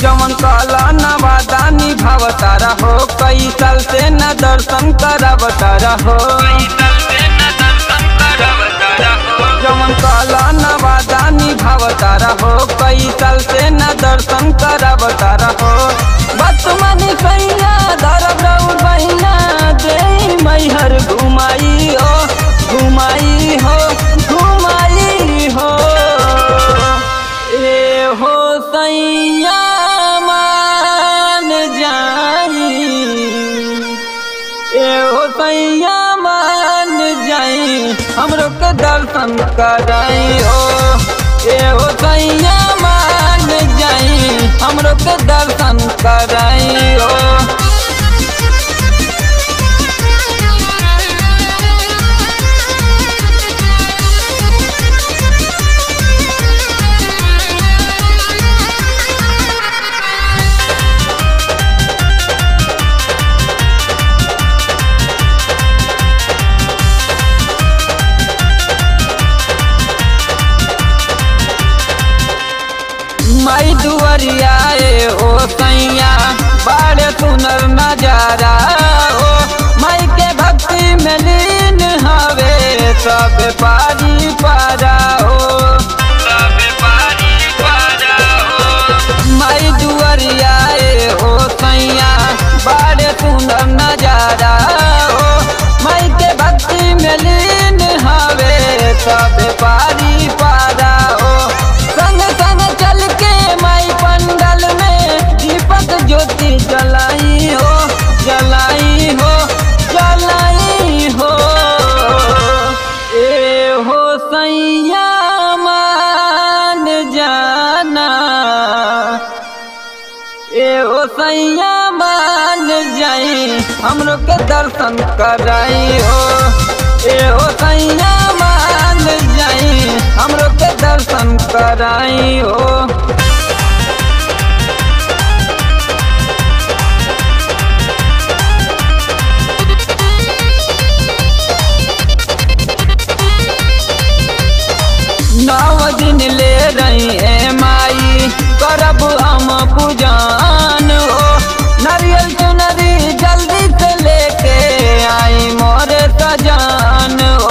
जवन काला नवादा निभावतारा हो, कई साल से न दर्शन करावतारा हो, जवन काला नवादा निभावतारा हो, कई साल से न दर्शन करावतारा हो। बचमनी कहिया धरब रउर बहिना, देई मैहर घुमाई हो, घुमाई हो, घुमाई हो। ए हो सैया हमरो के दर्शन कराई हो, ए हो सैया मान जाई हमरो के दर्शन कराई हो। माई दुआरिया ओ सैया बड़े सुनर नजारा हो, माई के भक्ति में लीन हवे सब पारी पारा हो, सब पारी पारा हो। माई दुआरिया ओ सैया बड़े सुनर नजारा हो, माई के भक्ति में लीन हवे सब पारी पारा हो। संग संग चल के माई पंडल में दीपक ज्योति जलाई हो, जलाई हो, जलाई हो। ए हो सैया मान जाना, ए हो सैया मान जाई हमरो के दर्शन कराई हो, ए हो सैया मान जाई हमरो के दर्शन कराई हो। नौ दिन ले रही है माई करब हम पूजन हो, नारियल चुनरी जल्दी से लेके आई मोरे सजान हो,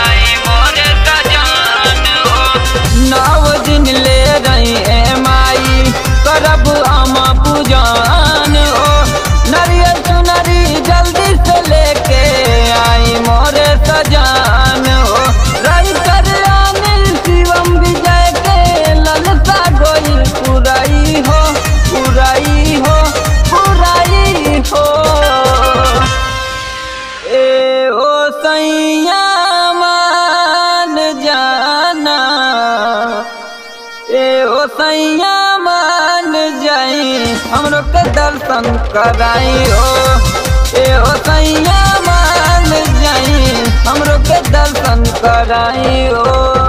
आई मोरे सजान हो। नौ दिन ले रही है माई करब हम पूजन हो, नारियल चुनरी जल्दी से लेके आई मोरे सजान हो। रही शिवम विजय के ललता गोई पुराई हो, पुराई हो, पुराई हो। ए हो सैया मान जाना, ए हो सैया मान जाई हमरो के दर्शन कराई हो, ए हो सैया मान जाई हमरो के दर्शन कराई हो।